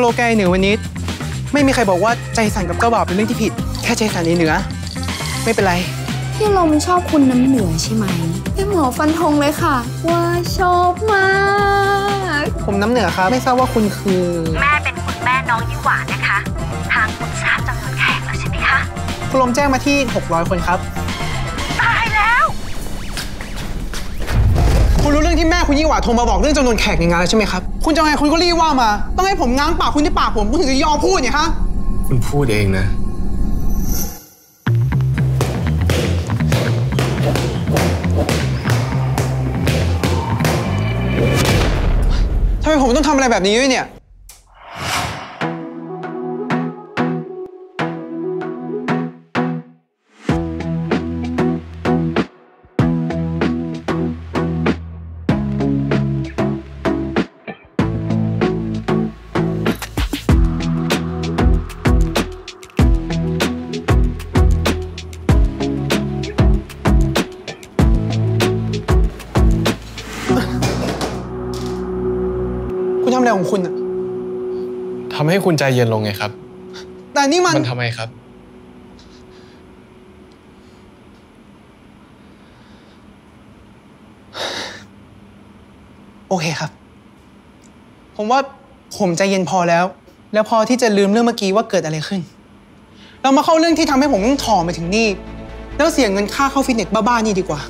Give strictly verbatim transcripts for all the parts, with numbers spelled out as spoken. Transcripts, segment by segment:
โลแกนเหนือวันนี้ไม่มีใครบอกว่าใจสั่นกับเก้าบ่าวเป็นเรื่องที่ผิดแค่ใจสั่นในเหนือไม่เป็นไรพี่ลมชอบคุณน้ำเหนือใช่ไหมพี่หมอฟันธงเลยค่ะว่าชอบมากผมน้ำเหนือครับไม่ทราบว่าคุณคือแม่เป็นคุณแม่น้องยี่หวานนะคะทางคุณทราบจำนวนแขกแล้วใช่ไหมคะคุณลมแจ้งมาที่หกร้อยคนครับตายแล้วคุณรู้เรื่องที่แม่คุณยี่หวานโทรมาบอกเรื่องจำนวนแขกในงานแล้วใช่ไหมครับคุณจะไงคุณก็รีบว่ามาต้องให้ผมง้างปากคุณที่ปากผมคุณถึงจะยอมพูดเนี่ยฮะคุณพูดเองนะทำไมผมต้องทำอะไรแบบนี้ด้วยเนี่ยของคุณอะทำให้คุณใจเย็นลงไงครับแต่นี่มันมันทำไมครับโอเคครับผมว่าผมใจเย็นพอแล้วแล้วพอที่จะลืมเรื่องเมื่อกี้ว่าเกิดอะไรขึ้นเรามาเข้าเรื่องที่ทำให้ผมต้องถ่อมาถึงนี่แล้วเสียเงินค่าเข้าฟิตเนสบ้าๆนี่ดีกว่า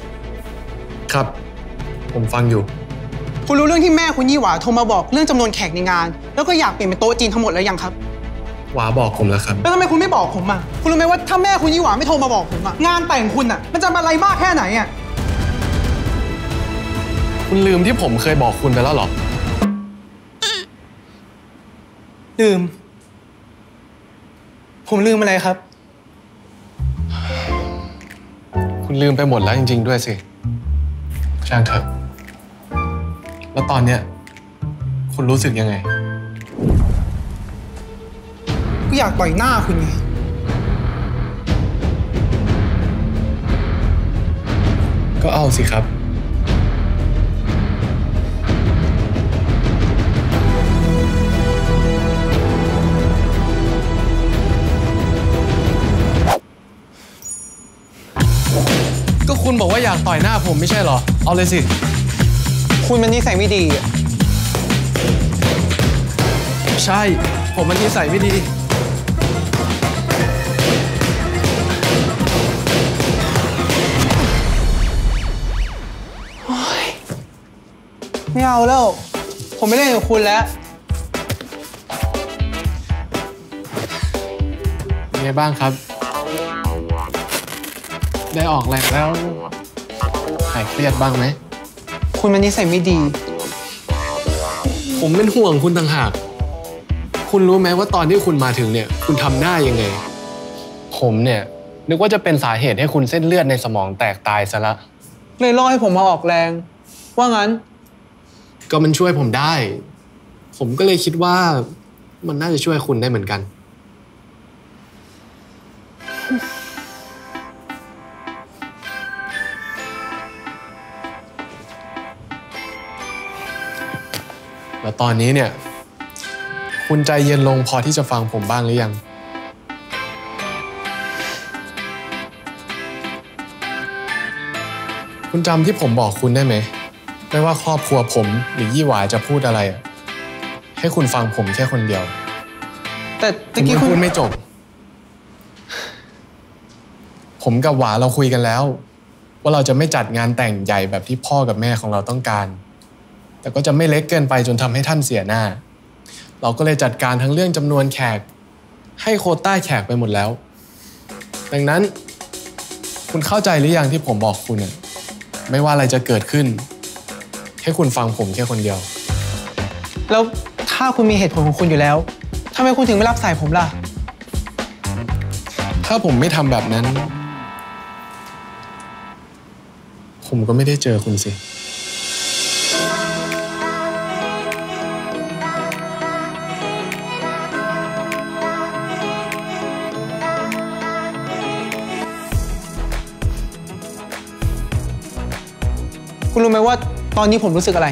ครับผมฟังอยู่คุณรู้เรื่องที่แม่คุณยี่หวาโทรมาบอกเรื่องจำนวนแขกในงานแล้วก็อยากเปลี่ยนเป็นโต๊ะจีนทั้งหมดแล้วยังครับหวาบอกผมแล้วครับแล้วทำไมคุณไม่บอกผมอ่ะคุณรู้ไหมว่าถ้าแม่คุณยี่หวาไม่โทรมาบอกผมอ่ะงานแต่งคุณอ่ะมันจะมาอะไรมากแค่ไหนอ่ะคุณลืมที่ผมเคยบอกคุณไปแล้วหรอลืมผมลืมอะไรครับคุณลืมไปหมดแล้วจริงๆด้วยสิช่างเถอะแล้วตอนเนี้ยคุณรู้สึกยังไงก็อยากต่อยหน้าคุณไงก็เอาสิครับก็คุณบอกว่าอยากต่อยหน้าผมไม่ใช่เหรอเอาเลยสิคุณมันนิสัยไม่ดีใช่ผมมันนิสัยไม่ดีไม่เอาแล้วผมไม่เล่นกับคุณแล้วเป็นไงบ้างครับได้ออกแรงแล้วหายเครียดบ้างไหมคุณมันนิสัยไม่ดีผมเป็นห่วงคุณต่างหากคุณรู้ไหมว่าตอนที่คุณมาถึงเนี่ยคุณทำหน้ายังไงผมเนี่ยนึกว่าจะเป็นสาเหตุให้คุณเส้นเลือดในสมองแตกตายซะละเลยล่อให้ผมมาออกแรงว่างั้นก็มันช่วยผมได้ผมก็เลยคิดว่ามันน่าจะช่วยคุณได้เหมือนกันแล้วตอนนี้เนี่ยคุณใจเย็นลงพอที่จะฟังผมบ้างหรือยังคุณจำที่ผมบอกคุณได้ไหมไม่ว่าครอบครัวผมหรือยี่หวาจะพูดอะไรให้คุณฟังผมแค่คนเดียวแต่ตะกี้คุณพูดไม่จบผมกับหวาเราคุยกันแล้วว่าเราจะไม่จัดงานแต่งใหญ่แบบที่พ่อกับแม่ของเราต้องการแต่ก็จะไม่เล็กเกินไปจนทำให้ท่านเสียหน้าเราก็เลยจัดการทั้งเรื่องจำนวนแขกให้โควต้าแขกไปหมดแล้วดังนั้นคุณเข้าใจหรือยังที่ผมบอกคุณเนี่ยไม่ว่าอะไรจะเกิดขึ้นให้คุณฟังผมแค่คนเดียวแล้วถ้าคุณมีเหตุผลของคุณอยู่แล้วทำไมคุณถึงไม่รับสายผมล่ะถ้าผมไม่ทำแบบนั้นผมก็ไม่ได้เจอคุณสิคุณรู้ไหมว่าตอนนี้ผมรู้สึกอะไร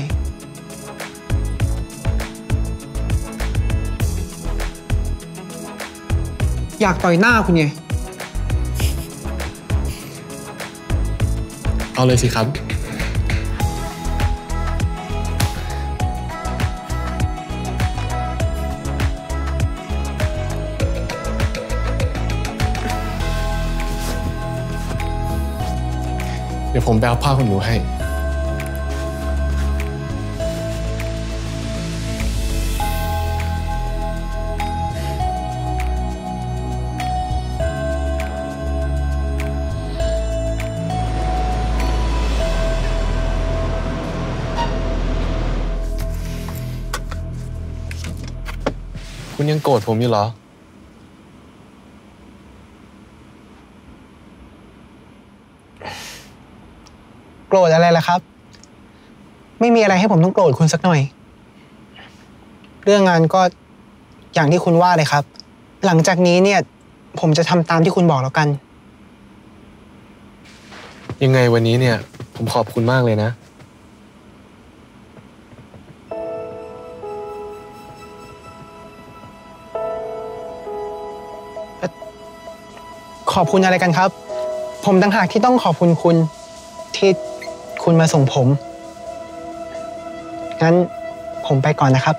อยากต่อยหน้าคุณไงเอาเลยสิครับเดี๋ยวผมไปเอาผ้าขนหนูให้คุณยังโกรธผมอยู่เหรอโกรธอะไรล่ะครับไม่มีอะไรให้ผมต้องโกรธคุณสักหน่อยเรื่องงานก็อย่างที่คุณว่าเลยครับหลังจากนี้เนี่ยผมจะทำตามที่คุณบอกแล้วกันยังไงวันนี้เนี่ยผมขอบคุณมากเลยนะขอบคุณอะไรกันครับผมต่างหากที่ต้องขอบคุณคุณที่คุณมาส่งผมงั้นผมไปก่อนนะครับ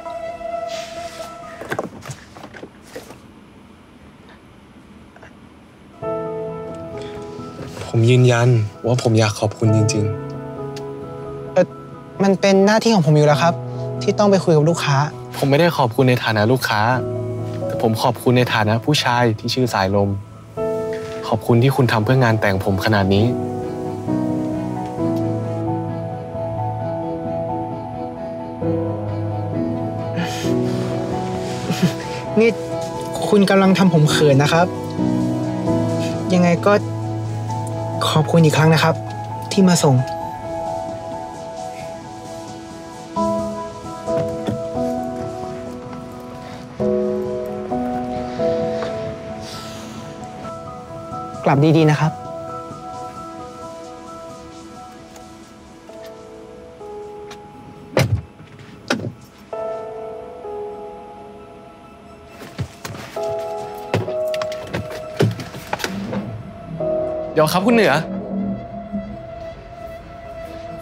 ผมยืนยันว่าผมอยากขอบคุณจริงๆเอ่อมันเป็นหน้าที่ของผมอยู่แล้วครับที่ต้องไปคุยกับลูกค้าผมไม่ได้ขอบคุณในฐานะลูกค้าแต่ผมขอบคุณในฐานะผู้ชายที่ชื่อสายลมขอบคุณที่คุณทำเพื่องานแต่งผมขนาดนี้นี่คุณกำลังทำผมเขินนะครับยังไงก็ขอบคุณอีกครั้งนะครับที่มาส่งกลับดีๆนะครับเดี๋ยวครับคุณเหนือ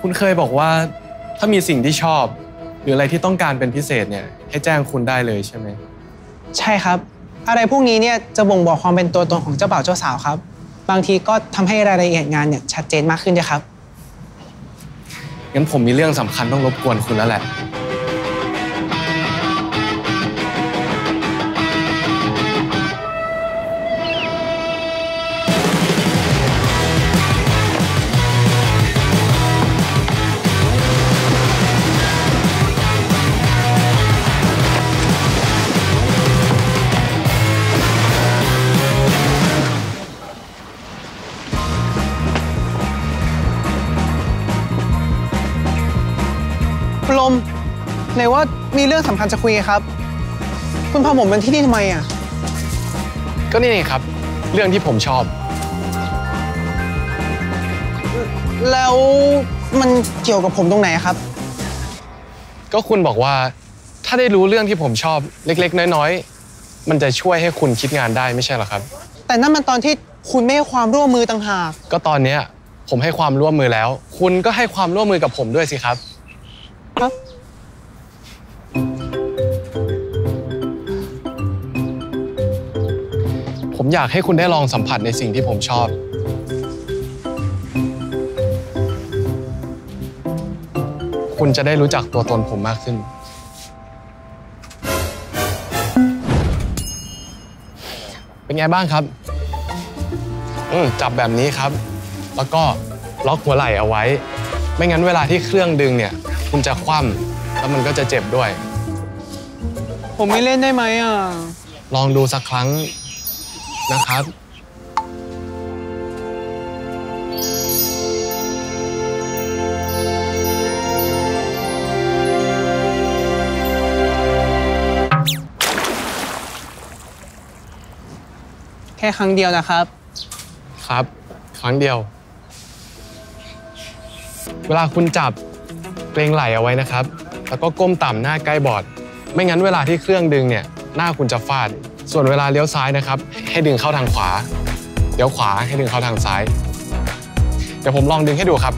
คุณเคยบอกว่าถ้ามีสิ่งที่ชอบหรืออะไรที่ต้องการเป็นพิเศษเนี่ยให้แจ้งคุณได้เลยใช่ไหมใช่ครับอะไรพวกนี้เนี่ยจะบ่งบอกความเป็นตัวตนของเจ้าบ่าวเจ้าสาวครับบางทีก็ทำให้รายละเอียดงานเนี่ยชัดเจนมากขึ้นนะครับงั้นผมมีเรื่องสำคัญต้องรบกวนคุณแล้วแหละลมไหนว่ามีเรื่องสำคัญจะคุยครับคุณพาผมมาที่นี่ทำไมอ่ะก็นี่เองครับเรื่องที่ผมชอบแล้วมันเกี่ยวกับผมตรงไหนครับก็คุณบอกว่าถ้าได้รู้เรื่องที่ผมชอบเล็กๆน้อยๆมันจะช่วยให้คุณคิดงานได้ไม่ใช่หรอครับแต่นั่นมันตอนที่คุณไม่ให้ความร่วมมือต่างหากก็ตอนเนี้ยผมให้ความร่วมมือแล้วคุณก็ให้ความร่วมมือกับผมด้วยสิครับครับผมอยากให้คุณได้ลองสัมผัสในสิ่งที่ผมชอบคุณจะได้รู้จักตัวตนผมมากขึ้นเป็นไงบ้างครับอืมจับแบบนี้ครับแล้วก็ล็อกหัวไหล่เอาไว้ไม่งั้นเวลาที่เครื่องดึงเนี่ยคุณจะคว่ำแล้วมันก็จะเจ็บด้วยผมไม่เล่นได้ไหมอ่ะลองดูสักครั้งนะครับแค่ครั้งเดียวนะครับครับครั้งเดียวเวลาคุณจับเกรงไหลเอาไว้นะครับแล้วก็ก้มต่ำหน้าใกล้บอร์ดไม่งั้นเวลาที่เครื่องดึงเนี่ยหน้าคุณจะฟาด ส่วนเวลาเลี้ยวซ้ายนะครับให้ดึงเข้าทางขวาเลี้ยวขวาให้ดึงเข้าทางซ้ายเดี๋ยวผมลองดึงให้ดูครับ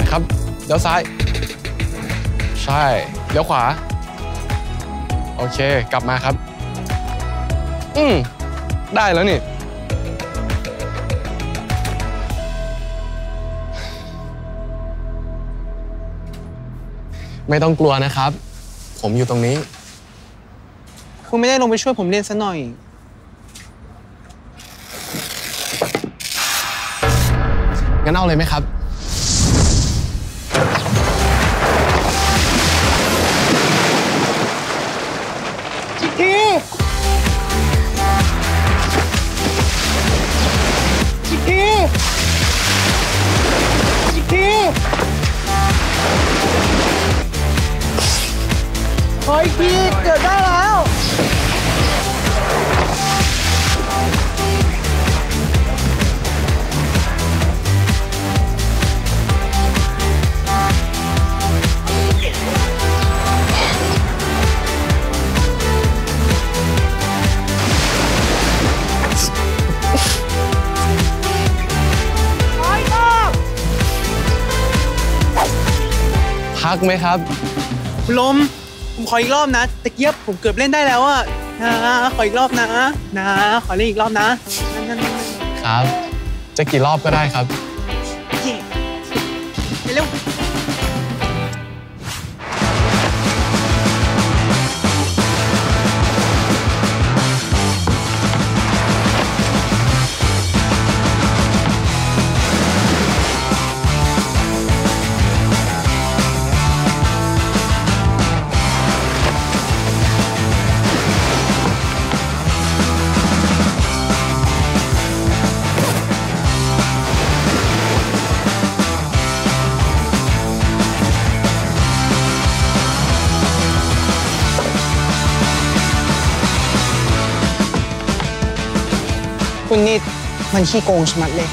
นะครับเลี้ยวซ้ายใช่เลี้ยวขวาโอเคกลับมาครับอืมได้แล้วนี่ไม่ต้องกลัวนะครับผมอยู่ตรงนี้คุณไม่ได้ลงไปช่วยผมเรียนซะหน่อยงั้นเอาเลยไหมครับจิกกี้จิกกี้จิกกี้ขออีกทีเกิดได้แล้วพักไหมครับคุณลมผมขออีกรอบนะตะเกียบผมเกือบเล่นได้แล้วอะนะขออีกรอบนะนะขอเล่นอีกรอบนะครับจะกี่รอบก็ได้ครับเร็วคุณนี่มันขี้โกงชะมัดเลย